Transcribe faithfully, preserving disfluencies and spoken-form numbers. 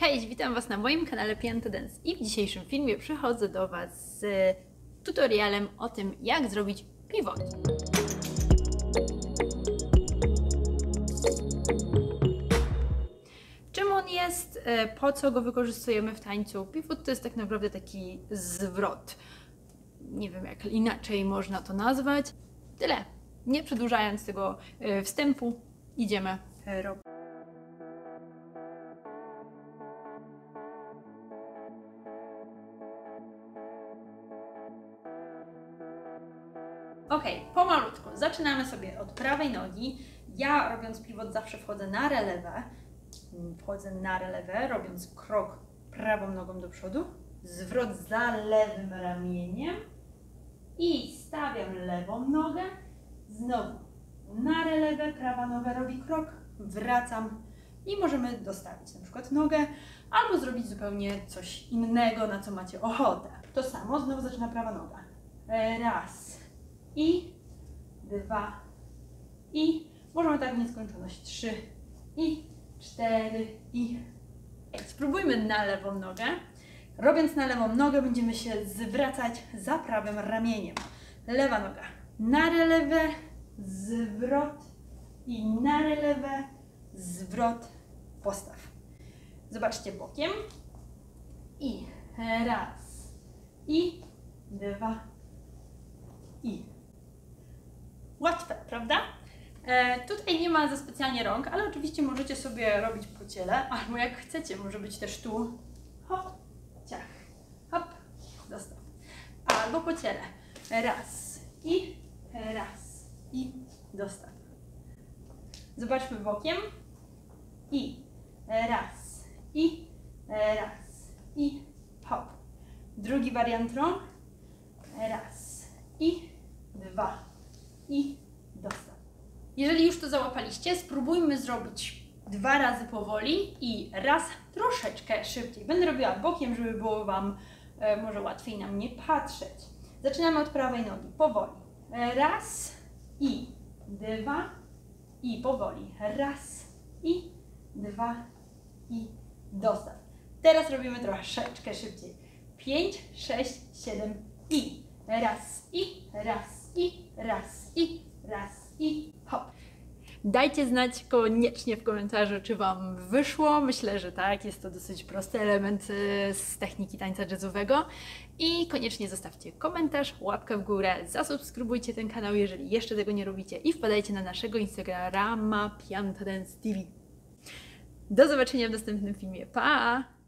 Cześć, witam Was na moim kanale PiantaDance i w dzisiejszym filmie przychodzę do Was z tutorialem o tym, jak zrobić pivot. Czym on jest? Po co go wykorzystujemy w tańcu? Pivot to jest tak naprawdę taki zwrot. Nie wiem, jak inaczej można to nazwać. Tyle. Nie przedłużając tego wstępu, idziemy robić. Ok, pomalutko. Zaczynamy sobie od prawej nogi. Ja, robiąc pivot, zawsze wchodzę na relewę. Wchodzę na relewę, robiąc krok prawą nogą do przodu. Zwrot za lewym ramieniem. I stawiam lewą nogę. Znowu na relewę, prawa noga robi krok, wracam. I możemy dostawić na przykład nogę, albo zrobić zupełnie coś innego, na co macie ochotę. To samo, znowu zaczyna prawa noga. Raz. I dwa, i możemy tak w nieskończoność, trzy, i cztery, i spróbujmy na lewą nogę. Robiąc na lewą nogę, będziemy się zwracać za prawym ramieniem. Lewa noga na relewę, zwrot i na relewę, zwrot, postaw. Zobaczcie bokiem. I raz, i dwa, i łatwe, prawda? E, tutaj nie ma za specjalnie rąk, ale oczywiście możecie sobie robić po ciele, albo jak chcecie, może być też tu. Hop, ciach, hop, dostaw. Albo po ciele. Raz i raz i dostaw. Zobaczmy bokiem. I raz i raz i hop. Drugi wariant rąk. Raz i dwa i dostaw. Jeżeli już to załapaliście, spróbujmy zrobić dwa razy powoli i raz troszeczkę szybciej. Będę robiła bokiem, żeby było Wam e, może łatwiej na mnie patrzeć. Zaczynamy od prawej nogi, powoli. Raz i dwa i powoli. Raz i dwa i dostaw. Teraz robimy troszeczkę szybciej. Pięć, sześć, siedem i raz i raz. I raz, i raz, i hop. Dajcie znać koniecznie w komentarzu, czy Wam wyszło. Myślę, że tak. Jest to dosyć prosty element z techniki tańca jazzowego. I koniecznie zostawcie komentarz, łapkę w górę, zasubskrybujcie ten kanał, jeżeli jeszcze tego nie robicie i wpadajcie na naszego Instagrama PiantaDance T V. Do zobaczenia w następnym filmie. Pa!